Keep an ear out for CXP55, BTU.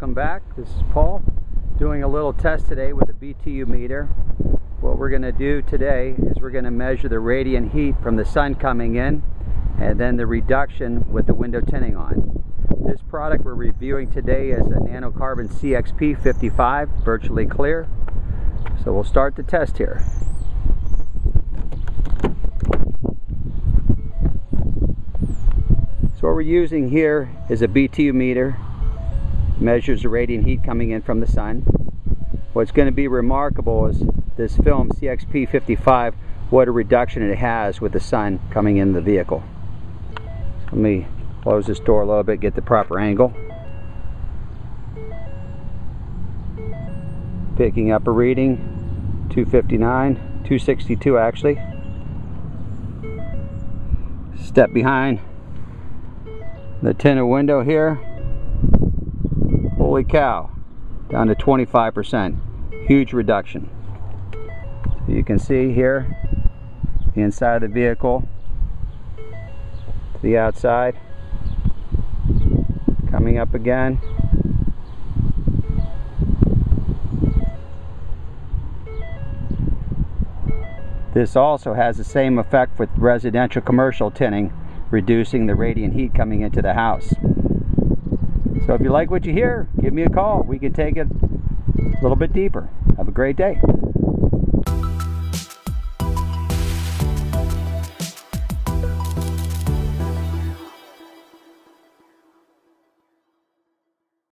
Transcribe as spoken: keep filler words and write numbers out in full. Welcome back. This is Paul doing a little test today with a B T U meter. What we're going to do today is we're going to measure the radiant heat from the sun coming in and then the reduction with the window tinting on. This product we're reviewing today is a nanocarbon C X P fifty-five, virtually clear. So we'll start the test here. So what we're using here is a B T U meter. Measures the radiant heat coming in from the sun. What's going to be remarkable is this film C X P fifty-five, what a reduction it has with the sun coming in the vehicle. So let me close this door a little bit, get the proper angle. Picking up a reading, two fifty-nine, two sixty-two actually. Step behind the tinted window here. Holy cow, down to twenty-five percent. Huge reduction. So you can see here the inside of the vehicle to the outside. Coming up again. This also has the same effect with residential commercial tinting, reducing the radiant heat coming into the house. So if you like what you hear, give me a call. We can take it a little bit deeper. Have a great day.